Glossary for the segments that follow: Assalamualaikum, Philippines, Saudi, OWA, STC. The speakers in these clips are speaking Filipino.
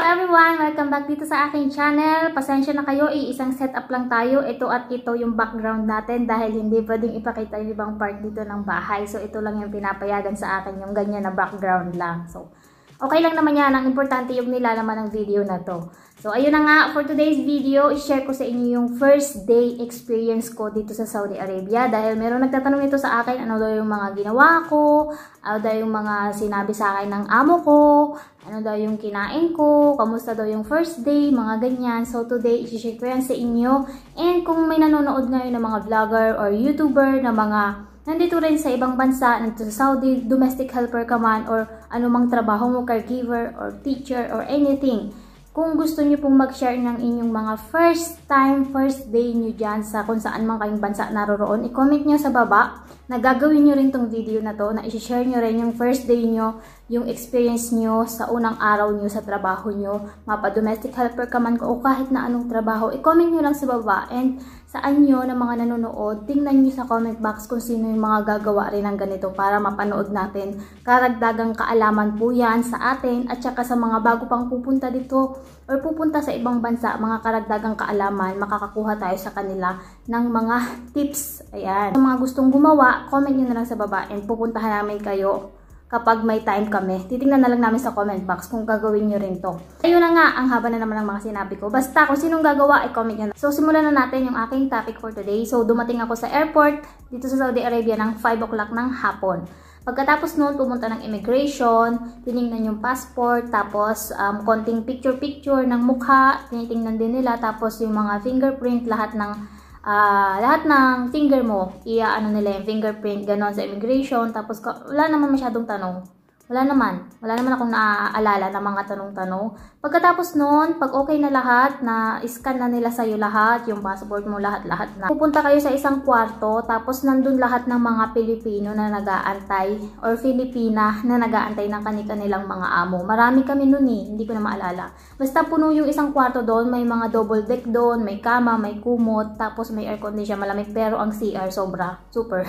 Hello everyone! Welcome back dito sa aking channel. Pasensya na kayo, isang setup lang tayo. Ito at ito yung background natin dahil hindi pwedeng ipakita yung ibang part dito ng bahay. So ito lang yung pinapayagan sa akin, yung ganyan na background lang. So okay lang naman yan. Ang importante yung nilalaman ng video na to. So ayun na nga, for today's video, i-share ko sa inyo yung first day experience ko dito sa Saudi Arabia. Dahil meron nagtatanong nito sa akin, ano daw yung mga ginawa ko, ano daw yung mga sinabi sa akin ng amo ko, ano daw yung kinain ko, kamusta daw yung first day, mga ganyan. So today, i-share ko yan sa inyo. And kung may nanonood ngayon ng mga vlogger or YouTuber na mga nandito rin sa ibang bansa, nandito sa Saudi, domestic helper ka man or anumang trabaho mo, caregiver or teacher or anything. Kung gusto nyo pong mag-share ng inyong mga first time, first day nyo dyan sa kung saan man kayong bansa naroroon, i-comment nyo sa baba na gagawin nyo rin tong video na to, na i-share nyo rin yung first day nyo, yung experience nyo sa unang araw nyo sa trabaho nyo, mapa-domestic helper ka man o kahit na anong trabaho, i-comment nyo lang sa baba. And saan nyo na mga nanonood, tingnan nyo sa comment box kung sino yung mga gagawa rin ng ganito para mapanood natin. Karagdagang kaalaman po yan sa atin at saka sa mga bago pang pupunta dito or pupunta sa ibang bansa, mga karagdagang kaalaman, makakakuha tayo sa kanila ng mga tips. Ayan. Kung mga gustong gumawa, comment nyo na lang sa baba and pupuntahan namin kayo. Kapag may time kami, titingnan na lang namin sa comment box kung gagawin nyo rin to. Ayun na nga, ang haba na naman ng mga sinabi ko. Basta kung sinong gagawa, i-comment nyo na. So, simulan na natin yung aking topic for today. So, dumating ako sa airport dito sa Saudi Arabia ng 5 o'clock ng hapon. Pagkatapos noon, pumunta ng immigration, tinignan yung passport, tapos konting picture-picture ng mukha, tinitingnan din nila, tapos yung mga fingerprint, lahat ng finger mo, iaano nila yung fingerprint, gano'n sa immigration. Tapos wala naman masyadong tanong. Wala naman akong naaalala ng mga tanong-tanong. Pagkatapos noon, pag okay na lahat, na-scan na nila sa'yo lahat, yung passport mo, lahat na. Pupunta kayo sa isang kwarto, tapos nandun lahat ng mga Pilipino na nag-aantay, or Filipina na nag-aantay ng kanilang mga amo. Marami kami noon hindi ko na maalala. Basta puno yung isang kwarto doon, may mga double deck doon, may kama, may kumot, tapos may air condition, malamig, pero ang CR sobra, super.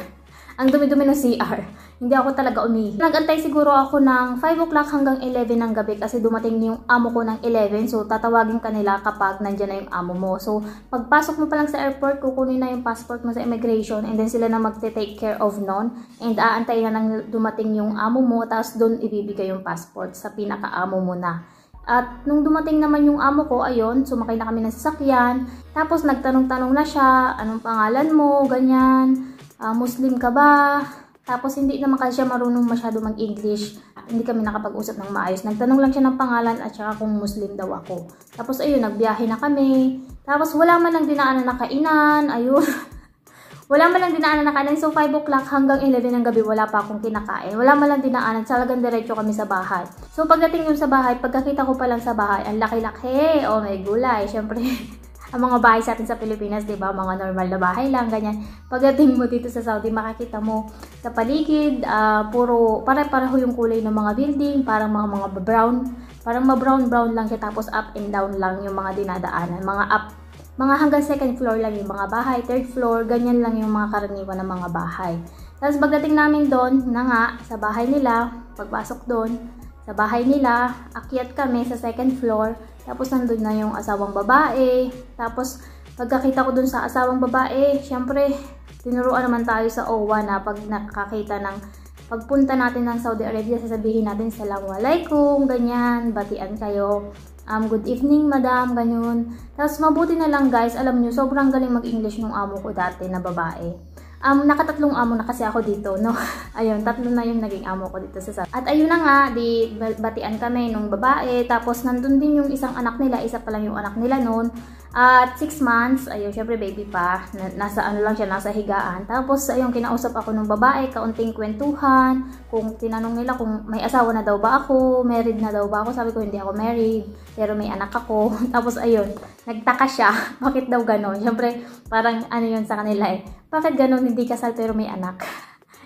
Ang dumi-dumi ng CR. Hindi ako talaga umihi. Nagantay siguro ako ng 5 o'clock hanggang 11 ng gabi kasi dumating yung amo ko ng 11. So, tatawagin ka nila kapag nandyan na yung amo mo. So, pagpasok mo pa lang sa airport, kukunin na yung passport mo sa immigration and then sila na magte-take care of nun. And aantay na nang dumating yung amo mo, tapos doon ibibigay yung passport sa pinaka-amo mo na. At nung dumating naman yung amo ko, ayun, sumakay na kami ng sasakyan. Tapos nagtanong-tanong na siya, anong pangalan mo, ganyan. Muslim ka ba? Tapos hindi naman kasi siya marunong masyado mag-English. Hindi kami nakapag-usap ng maayos. Nagtanong lang siya ng pangalan at saka kung Muslim daw ako. Tapos ayun, nagbiyahe na kami. Tapos wala man lang dinaanan na kainan. Ayun. Wala man lang dinaanan na kainan. So 5 o'clock hanggang 11 ng gabi wala pa akong kinakain. Wala man lang dinaanan. Talagang diretso kami sa bahay. So pagdating yung sa bahay, pagkakita ko pa lang sa bahay, ang laki-laki. Oh, may gulay. Siyempre. Ang mga bahay sa atin sa Pilipinas, diba? Mga normal na bahay lang, ganyan. Pagdating mo dito sa Saudi, makikita mo sa paligid, puro, pare-pareho yung kulay ng mga building, parang mga brown, parang ma-brown-brown lang siya, tapos up and down lang yung mga dinadaanan. Mga up, mga hanggang second floor lang yung mga bahay, third floor, ganyan lang yung mga karaniwan ng mga bahay. Tapos pagdating namin doon, na nga, sa bahay nila, pagpasok doon, sa bahay nila, akyat kami sa second floor, tapos nandun na yung asawang babae, tapos pagkakita ko dun sa asawang babae, syempre, tinuruan naman tayo sa OWA na pag nakakita ng pagpunta natin ng Saudi Arabia, sasabihin natin, Assalamualaikum, ganyan, batian kayo, good evening madam, ganyan. Tapos mabuti na lang guys, alam nyo, sobrang galing mag-English ng amo ko dati na babae. Nakatatlong amo na kasi ako dito, no? Ayun, tatlo na yung naging amo ko dito sa Saudi. At ayun na nga, di batian kami nung babae. Tapos nandun din yung isang anak nila, isa pa lang yung anak nila noon. At 6 months, ayun, syempre baby pa. Nasa ano lang siya, nasa higaan. Tapos ayun, kinausap ako nung babae, kaunting kwentuhan. Kung tinanong nila kung may asawa na daw ba ako, married na daw ba ako. Sabi ko, hindi ako married, pero may anak ako. Tapos ayun, nagtaka siya. Bakit daw ganon? Syempre, parang ano yun sa kanila eh. Bakit ganon? Hindi kasal pero may anak.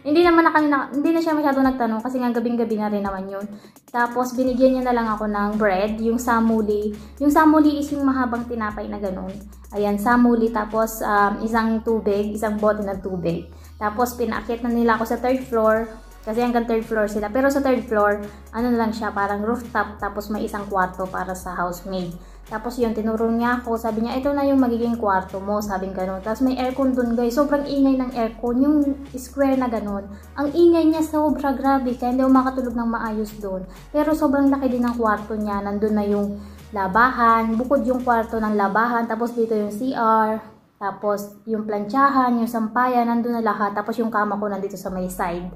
Hindi na siya masyado nagtanong kasi nga gabing-gabi na rin naman yun. Tapos binigyan niya na lang ako ng bread, yung samuli. Yung samuli is yung mahabang tinapay na ganun. Ayan, samuli, tapos isang tubig, isang bote ng tubig. Tapos pinaakyat na nila ako sa third floor. Kasi hanggang third floor sila. Pero sa third floor, ano na lang siya, parang rooftop, tapos may isang kwarto para sa housemaid. Tapos yun, tinuro niya ako, sabi niya, ito na yung magiging kwarto mo, sabi gano'n. Tapos may aircon dun guys, sobrang ingay ng aircon, yung square na gano'n. Ang ingay niya sobra grabe, kaya hindi ako makatulog ng maayos dun. Pero sobrang laki din ng kwarto niya, nandun na yung labahan, bukod yung kwarto ng labahan, tapos dito yung CR. Tapos, yung plantsahan, yung sampayan, nandun na lahat. Tapos, yung kama ko nandito sa may side.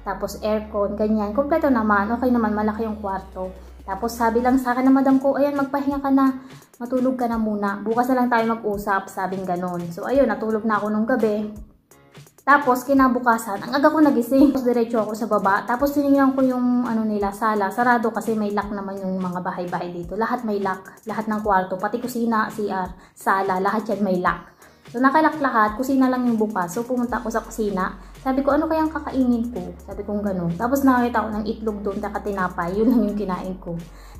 Tapos, aircon, ganyan. Kompleto naman. Okay naman, malaki yung kwarto. Tapos, sabi lang sa akin na madam ko, ayan, magpahinga ka na. Matulog ka na muna. Bukas na lang tayo mag-usap. Sabing ganon. So, ayun, natulog na ako nung gabi. Tapos, kinabukasan, ang aga ko nagising. Tapos, diretso ako sa baba. Tapos, tinignan ko yung ano nila, sala. Sarado kasi may lock naman yung mga bahay-bahay dito. Lahat may lock. Lahat ng kwarto. Pati kusina, CR, sala. Lahat yan may lock. So, nakalak lahat. Kusina lang yung bukas. So, pumunta ako sa kusina. Sabi ko, ano kayang kakainin ko? Sabi ko, gano'n. Tapos, nakakita ko ng itlog doon, nakatinapay. Yun lang yung kinain ko.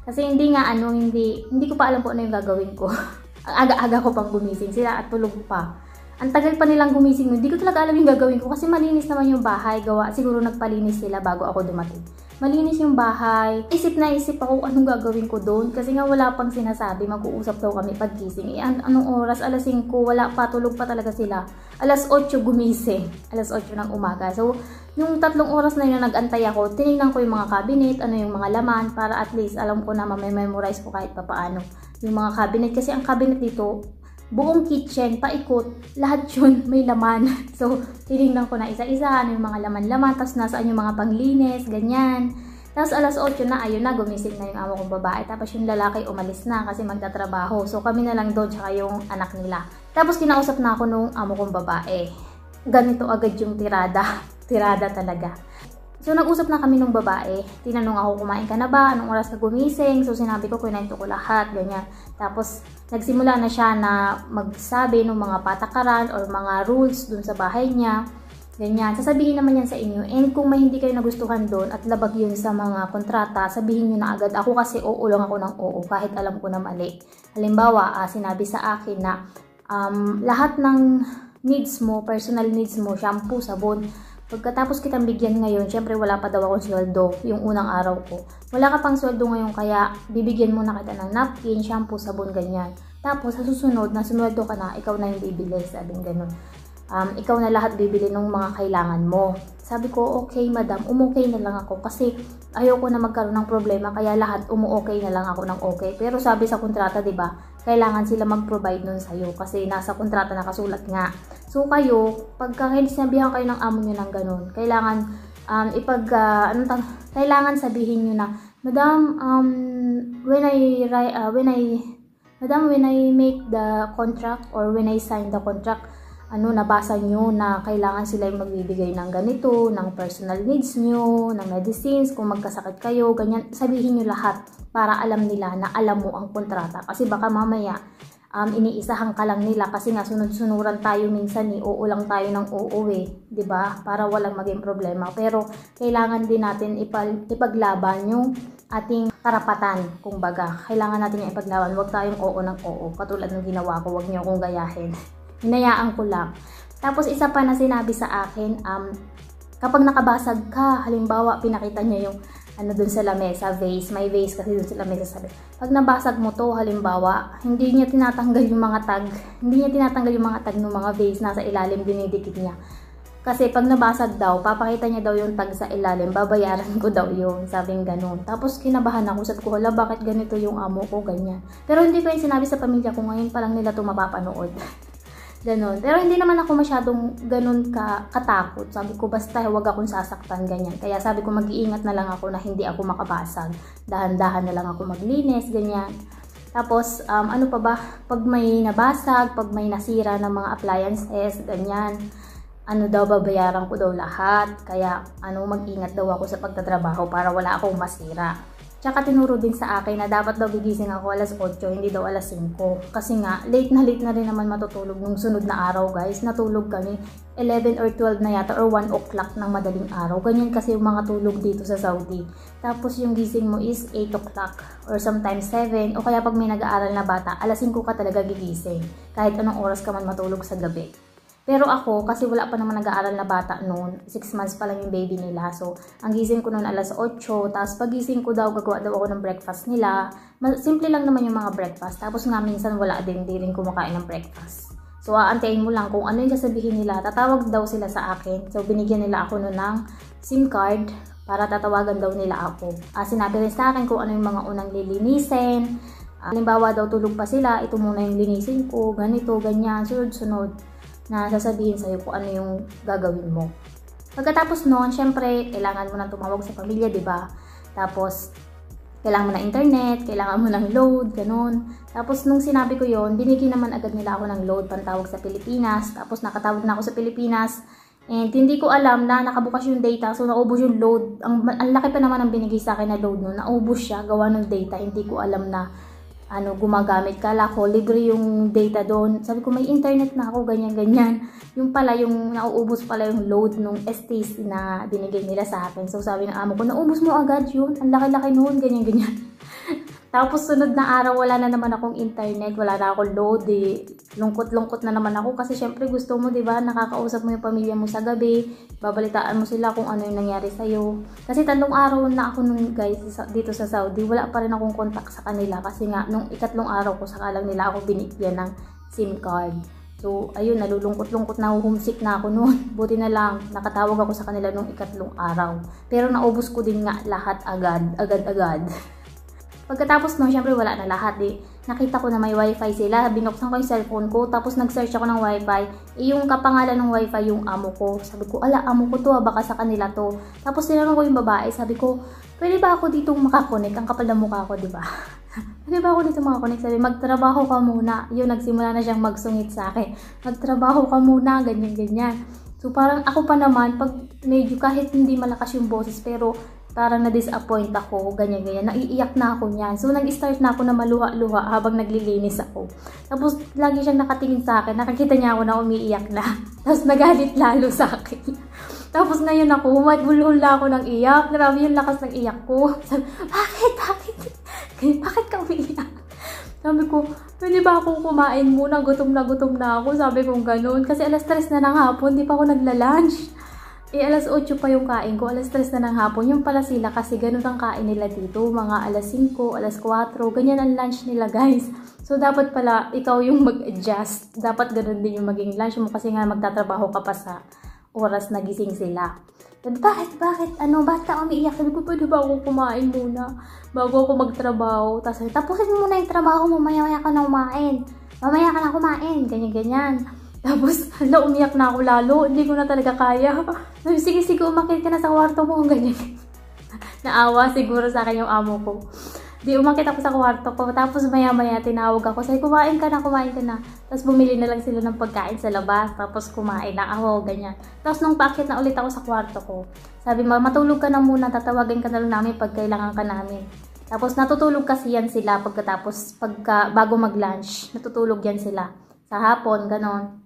Kasi, hindi nga, ano, hindi ko pa alam kung ano yung gagawin ko. Ang aga-aga ko pang gumising. Sila at tulog pa. Ang tagal pa nilang gumising, hindi ko talaga alam yung gagawin ko kasi malinis naman yung bahay. Gawa, siguro nagpalinis sila bago ako dumating. Malinis yung bahay. Isip na isip ako anong gagawin ko doon kasi nga wala pang sinasabi. Mag-uusap daw kami pag gising. Eh, anong oras? Alas 5, wala pa. Tulog pa talaga sila. Alas 8 gumising. Alas 8 ng umaga. So, yung tatlong oras na yun nag-antay ako, tinignan ko yung mga cabinet, ano yung mga laman para at least alam ko na mamememorize ko kahit papaano. Yung mga cabinet kasi ang cabinet dito, buong kitchen, paikot, lahat yun may laman. So, tinignan ko na isa-isa, ano yung mga laman-laman, tapos nasaan yung mga panglinis, ganyan. Tapos alas 8 na, ayun na, gumising na yung amo kong babae. Tapos yung lalaki umalis na kasi magtatrabaho. So, kami na lang doon, tsaka yung anak nila. Tapos kinausap na ako nung amo kong babae. Ganito agad yung tirada. Tirada talaga. So, nag-usap na kami nung babae. Tinanong ako, kumain ka na ba? Anong oras ka gumising? So, sinabi ko, kwento ko lahat, ganyan. Tapos, nagsimula na siya na magsabi ng mga patakaran or mga rules dun sa bahay niya. Ganyan. Sasabihin naman yan sa inyo. And kung may hindi kayo nagustuhan dun at labag yun sa mga kontrata, sabihin nyo na agad. Ako kasi oo lang ako ng oo kahit alam ko na mali. Halimbawa, sinabi sa akin na lahat ng needs mo, personal needs mo, shampoo, sabon, pagkatapos kitang bigyan ngayon, syempre wala pa daw akong sweldo yung unang araw ko. Wala ka pang sweldo ngayon kaya bibigyan mo na kita ng napkin, shampoo, sabon, ganyan. Tapos sa susunod, na sweldo ka na, ikaw na yung bibili, sabi ng ganun. Ikaw na lahat bibili ng mga kailangan mo. Sabi ko, okay madam, umokay na lang ako kasi ayoko na magkaroon ng problema kaya lahat umu-okay na lang ako ng okay. Pero sabi sa kontrata, diba, kailangan sila mag-provide nun sa'yo kasi nasa kontrata nakasulat nga. So kayo, pagka sinabihan kayo ng amo nyo ng ganun, kailangan kailangan sabihin nyo na, madam, when I make the contract or when I sign the contract, ano, nabasa nyo na kailangan sila yung magbibigay ng ganito, ng personal needs nyo, ng medicines, kung magkasakit kayo, ganyan. Sabihin nyo lahat para alam nila na alam mo ang kontrata kasi baka mamaya iniisahan ka lang nila kasi nga sunod-sunuran tayo minsan ni oo lang tayo ng oo eh, diba? Para walang maging problema. Pero kailangan din natin ipaglaban yung ating karapatan, kumbaga. Kailangan natin yung ipaglaban. Huwag tayong oo ng oo. Katulad ng ginawa ko, huwag niyo akong gayahin. Hinayaan ko lang. Tapos isa pa na sinabi sa akin, kapag nakabasag ka, halimbawa pinakita niya yung ano dun sa lamesa, vase. May vase kasi dun sa lamesa, sabi. Pag nabasag mo to, halimbawa, hindi niya tinatanggal yung mga tag. Hindi niya tinatanggal yung mga tag ng mga vase. Nasa ilalim, dinidikit niya. Kasi pag nabasag daw, papakita niya daw yung tag sa ilalim. Babayaran ko daw yun. Sabing ganun. Tapos kinabahan ako. Sabi ko, hala, bakit ganito yung amo ko? Ganyan. Pero hindi ko yung sinabi sa pamilya ko. Ngayon pa lang nila ito mapapanood. Ganon. Pero hindi naman ako masyadong ganon katakot. Sabi ko, basta huwag akong sasaktan, ganyan. Kaya sabi ko, mag-iingat na lang ako na hindi ako makabasag. Dahan-dahan na lang ako maglinis, ganyan. Tapos, ano pa ba? Pag may nabasag, pag may nasira ng mga appliances, ganyan. Ano daw, babayaran ko daw lahat. Kaya, ano, mag-ingat daw ako sa pagtatrabaho para wala akong masira. Tsaka tinuro din sa akin na dapat daw gigising ako alas 8, hindi daw alas 5. Kasi nga, late na rin naman matutulog nung sunod na araw guys. Natulog kami 11 or 12 na yata or 1 o'clock ng madaling araw. Ganyan kasi yung mga tulog dito sa Saudi. Tapos yung gising mo is 8 o'clock or sometimes 7. O kaya pag may nag-aaral na bata, alas 5 ka talaga gigising. Kahit anong oras ka man matulog sa gabi. Pero ako, kasi wala pa naman nag-aaral na bata noon, 6 months pa lang yung baby nila. So, ang gising ko noon alas 8, tapos pagising ko daw, gagawa daw ako ng breakfast nila. Simple lang naman yung mga breakfast. Tapos nga minsan wala din, di rin kumakain ng breakfast. So, aantayin mo lang kung ano yung sasabihin nila. Tatawag daw sila sa akin. So, binigyan nila ako noon ng SIM card para tatawagan daw nila ako. Sinabi rin sa akin kung ano yung mga unang lilinisin. Halimbawa daw tulog pa sila, ito muna yung linisin ko, ganito, ganyan, sunod-sunod na sasabihin sa'yo kung ano yung gagawin mo. Pagkatapos noon, syempre, kailangan mo na tumawag sa pamilya, diba? Tapos, kailangan mo na internet, kailangan mo ng load, ganun. Tapos, nung sinabi ko yon, binigyan naman agad nila ako ng load pantawag sa Pilipinas. Tapos, nakatawag na ako sa Pilipinas. And, hindi ko alam na nakabukas yung data, so naubos yung load. Ang laki pa naman ang binigay sa akin na load noon. Naubos siya, gawa ng data. Hindi ko alam na ano, gumagamit. Kala ko, libre yung data doon. Sabi ko, may internet na ako, ganyan-ganyan. Yung pala, yung nauubos pala yung load nung STC na binigay nila sa akin. So, sabi ng amo ko, naubos mo agad yun. Ang laki-laki noon, ganyan-ganyan. Tapos, sunod na araw, wala na naman akong internet. Wala na akong load. Lungkot-lungkot na naman ako. Kasi, syempre, gusto mo, diba, nakakausap mo yung pamilya mo sa gabi. Babalitaan mo sila kung ano yung nangyari sa'yo. Kasi, tatlong araw na ako nun, guys, dito sa Saudi. Wala pa rin akong contact sa kanila. Kasi nga, nung ikatlong araw ko, saka lang nila ako binigyan ng SIM card. So, ayun, nalulungkot-lungkot na, homesick na ako noon. Buti na lang, nakatawag ako sa kanila nung ikatlong araw. Pero naubos ko din nga lahat agad-agad. Pagkatapos noon, syempre wala na lahat eh. Nakita ko na may wifi sila, binuksan ko yung cellphone ko, tapos nag-search ako ng wifi. Yung kapangalan ng wifi yung amo ko. Sabi ko, ala, amo ko to, baka sa kanila to. Tapos tinanong ko yung babae, sabi ko, pwede ba ako ditong makakonek? Ang kapal na mukha ko, diba? Pwede ba ako ditong makakonek? Sabi, magtrabaho ka muna. Yun, nagsimula na siyang magsungit sa akin. Magtrabaho ka muna, ganyan-ganyan. So parang ako pa naman, pag medyo kahit hindi malakas yung boses, pero parang na-disappoint ako, ganyan-ganyan. Naiiyak na ako niyan. So, nag-start na ako na maluha-luha habang naglilinis ako. Tapos, lagi siyang nakatingin sa akin. Nakakita niya ako na umiiyak na. Tapos, nagalit lalo sa akin. Tapos, ngayon ako, humadbulhula ako ng iyak. Grabe yung lakas ng iyak ko. Sabi, bakit? Bakit? Bakit ka umiiyak? Sabi ko, pwede ba akong kumain muna? Gutom na ako. Sabi kong ganun. Kasi alas 3 na ng hapon, di pa ako nagla-lunch. Alas 8 pa yung kain ko, alas 3 na ng hapon. Yung pala sila kasi ganun ang kain nila dito. Mga alas 5, alas 4, ganyan ang lunch nila, guys. So, dapat pala ikaw yung mag-adjust. Dapat ganun din yung maging lunch mo kasi nga magtatrabaho ka pa sa oras na gising sila. Sabi, bakit? Ano, basta umiiyak. Sabi ko, pwede ba ako kumain muna bago ako magtrabaho? Tapos, tapusin mo muna yung trabaho mo, mamaya ka na kumain. Mamaya ka na kumain, ganyan-ganyan. Tapos, hala, umiyak na ako lalo. Hindi ko na talaga kaya. Sige, umakit ka na sa kwarto mo. Ganyan. Naawa siguro sa akin yung amo ko. Di, umakit ako sa kwarto ko. Tapos, maya-maya, tinawag ako. Sabi, kumain ka na. Tapos, bumili na lang sila ng pagkain sa labas. Tapos, kumain na ako. Ganyan. Tapos, nung paakit na ulit ako sa kwarto ko, sabi, matulog ka na muna. Tatawagin ka na lang namin pag kailangan ka namin. Tapos, natutulog kasi yan sila pagkatapos, bago mag-lunch. Natutulog yan sila. Sa hapon, ganon.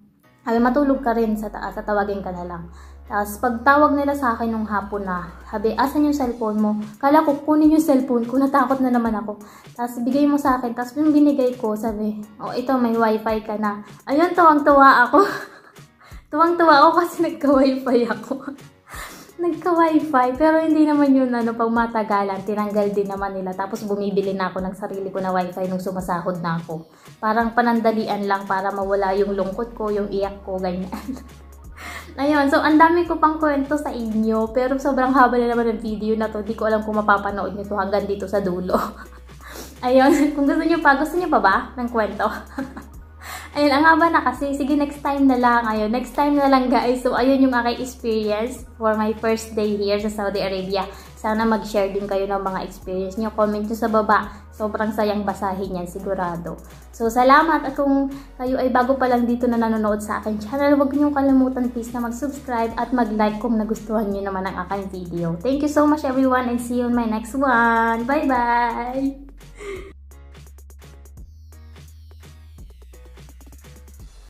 Sabi, matulog ka rin sa taas, tatawagin ka na lang. Tapos, pagtawag nila sa akin nung hapon na, sabi, asan yung cellphone mo? Kala ko, kunin yung cellphone ko, natakot na naman ako. Tapos, bigay mo sa akin. Tapos, yung binigay ko, sabi, oh, ito, may wifi ka na. Ayun, tuwang-tuwa ako. Tuwang-tuwa ako kasi nagka-wifi ako. Nagka-wifi, pero hindi naman yun, ano, pag matagalan, tinanggal din naman nila. Tapos, bumibili na ako ng sarili ko na wifi nung sumasahod na ako. Parang panandalian lang para mawala yung lungkot ko, yung iyak ko, ganyan. Ayun, so ang dami ko pang kwento sa inyo, pero sobrang haba na naman ang video na to. Di ko alam kung mapapanood nyo to hanggang dito sa dulo. Ayun, kung gusto nyo pa ba ng kwento? Ayun, ang haba na kasi. Sige, next time na lang. Ayun, next time na lang, guys. So, ayun yung aking experience for my first day here sa Saudi Arabia. Sana mag-share din kayo ng mga experience nyo. Comment nyo sa baba. Sobrang sayang basahin yan, sigurado. So, salamat. At kung kayo ay bago pa lang dito na nanonood sa akin channel, huwag nyo kalimutan, please, na mag-subscribe at mag-like kung nagustuhan nyo naman ang aking video. Thank you so much, everyone, and see you on my next one. Bye-bye!